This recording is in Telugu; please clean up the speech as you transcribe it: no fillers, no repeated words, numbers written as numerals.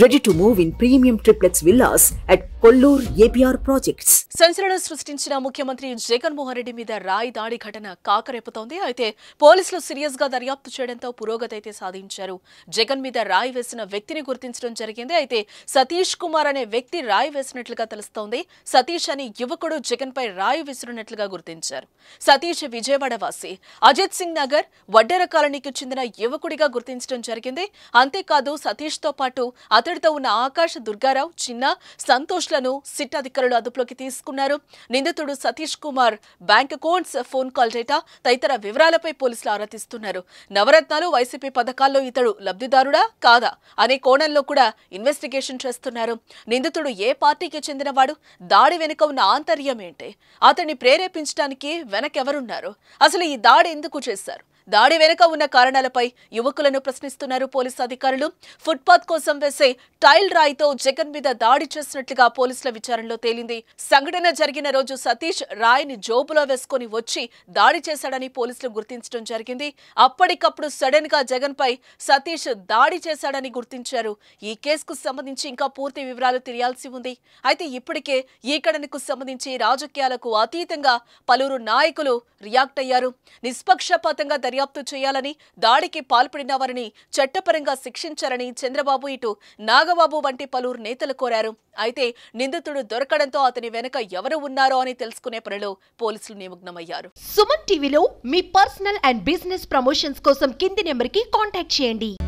Ready to move in premium triplex villas at Kollur APR projects. సంచలనం సృష్టించిన ముఖ్యమంత్రి జగన్ మోహన్ రెడ్డి మీద రాయి దాడి ఘటన కాకరేపుతోంది. అయితే పోలీసులు సీరియస్ గా దర్యాప్తు చేయడంతో పురోగతి అయితే సాధించారు. జగన్ మీద రాయి వేసిన వ్యక్తిని గుర్తించడం జరిగింది. అయితే సతీష్ కుమార్ అనే వ్యక్తి రాయి వేసినట్లుగా తెలుస్తోంది. సతీష్ అనే యువకుడు జగన్ పై రాయి విసిరినట్లుగా గుర్తించారు. సతీష్ విజయవాడ వాసి, అజిత్ సింగ్ నగర్ వడ్డెర కాలనీకి చెందిన యువకుడిగా గుర్తించడం జరిగింది. అంతేకాదు సతీష్ తో పాటు అతడితో ఉన్న ఆకాశ, దుర్గారావు, చిన్న, సంతోష్లను సిట్ అధికారులు అదుపులోకి తీసుకున్నారు. నిందితుడు Satish Kumar bank accounts, phone call data తదితర వివరాలపై పోలీసులు ఆరా తీస్తున్నారు. నవరత్నాలు, వైసీపీ పథకాల్లో ఇతడు లబ్ధిదారుడా కాదా అనే కోణంలో కూడా ఇన్వెస్టిగేషన్ చేస్తున్నారు. నిందితుడు ఏ పార్టీకి చెందినవాడు, దాడి వెనుక ఉన్న ఆంతర్యం ఏంటి, అతన్ని ప్రేరేపించడానికి వెనకెవరున్నారు, అసలు ఈ దాడి ఎందుకు చేశారు, దాడి వెనుక ఉన్న కారణాలపై యువకులను ప్రశ్నిస్తున్నారు పోలీసు అధికారులు. ఫుట్పాత్ కోసం వేసే టైల్ రాయితో జగన్ మీద దాడి చేసినట్లుగా పోలీసుల విచారణలో తేలింది. సంఘటన జరిగిన రోజు సతీష్ రాయిని జోబులో వేసుకుని వచ్చి దాడి చేశాడని పోలీసులు గుర్తించడం జరిగింది. అప్పటికప్పుడు సడన్ గా జగన్ పై సతీష్ దాడి చేశాడని గుర్తించారు. ఈ కేసుకు సంబంధించి ఇంకా పూర్తి వివరాలు తెలియాల్సి ఉంది. అయితే ఇప్పటికే ఈ ఘటనకు సంబంధించి రాజకీయాలకు అతీతంగా పలువురు నాయకులు రియాక్ట్ అయ్యారు. నిష్పక్షపాతంగా దర్యాప్తు చేయాలని, దాడికి పాల్పడిన వారిని చట్టపరంగా శిక్షించాలని చంద్రబాబు, ఇటు నాగబాబు వంటి పలువురు నేతలు కోరారు. అయితే నిందితుడు దొరకడంతో అతని వెనుక ఎవరు ఉన్నారో అని తెలుసుకునే పనిలో పోలీసులు నిమగ్నమయ్యారు. సుమన్ టీవీలో మీ పర్సనల్ అండ్ బిజినెస్ ప్రమోషన్స్ కోసం కింది నెంబర్కి కాంటాక్ట్ చేయండి.